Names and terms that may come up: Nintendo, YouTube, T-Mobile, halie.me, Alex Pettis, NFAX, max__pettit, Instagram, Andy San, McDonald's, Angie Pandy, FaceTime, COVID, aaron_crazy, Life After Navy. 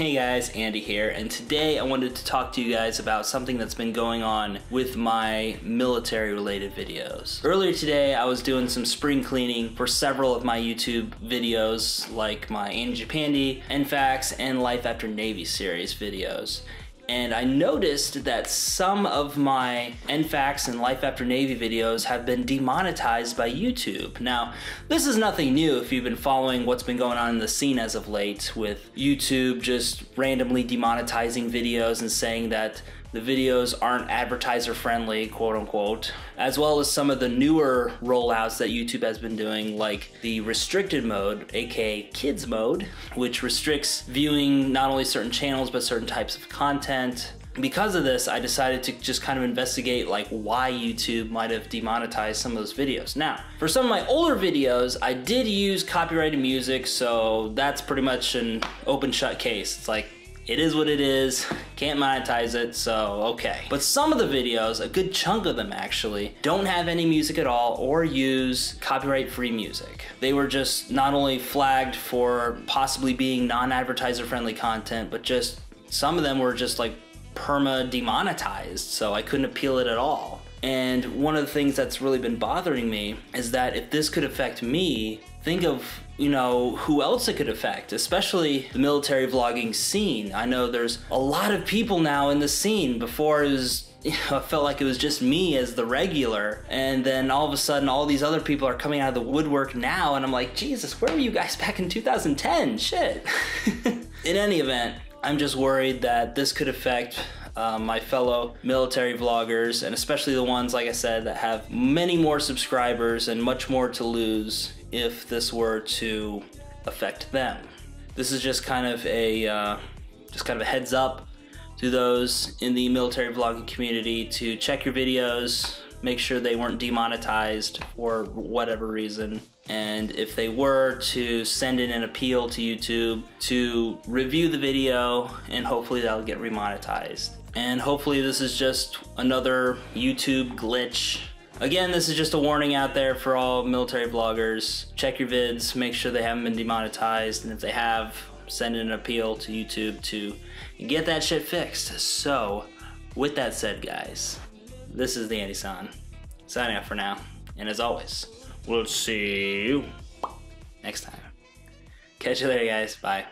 Hey guys, Andy here, and today I wanted to talk to you guys about something that's been going on with my military related videos. Earlier today I was doing some spring cleaning for several of my YouTube videos, like my Angie Pandy, NFAX, and Life After Navy series videos. And I noticed that some of my NFAX and Life After Navy videos have been demonetized by YouTube. Now, this is nothing new if you've been following what's been going on in the scene as of late, with YouTube just randomly demonetizing videos and saying that the videos aren't advertiser friendly, quote unquote, as well as some of the newer rollouts that YouTube has been doing, like the restricted mode, aka kids mode, which restricts viewing not only certain channels but certain types of content. Because of this, I decided to just kind of investigate like why YouTube might have demonetized some of those videos. Now, for some of my older videos, I did use copyrighted music, so that's pretty much an open shut case. It's like, it is what it is, can't monetize it, so okay. But some of the videos, a good chunk of them actually, don't have any music at all or use copyright-free music. They were just not only flagged for possibly being non-advertiser friendly content, but just some of them were just like perma-demonetized, so I couldn't appeal it at all. And one of the things that's really been bothering me is that if this could affect me, think of, you know, who else it could affect, especially the military vlogging scene. I know there's a lot of people now in the scene. Before it was, you know, I felt like it was just me as the regular, and then all of a sudden all these other people are coming out of the woodwork now, and I'm like, Jesus, where were you guys back in 2010? Shit. In any event, I'm just worried that this could affect my fellow military vloggers, and especially the ones, like I said, that have many more subscribers and much more to lose if this were to affect them. This is just kind of a heads up to those in the military vlogging community to check your videos, make sure they weren't demonetized for whatever reason. And if they were, to send in an appeal to YouTube to review the video, and hopefully that'll get remonetized. And hopefully this is just another YouTube glitch. Again, this is just a warning out there for all military vloggers. Check your vids, make sure they haven't been demonetized, and if they have, send in an appeal to YouTube to get that shit fixed. So, with that said, guys, this is the Andy San, signing out for now, and as always, we'll see you next time. Catch you later, guys. Bye.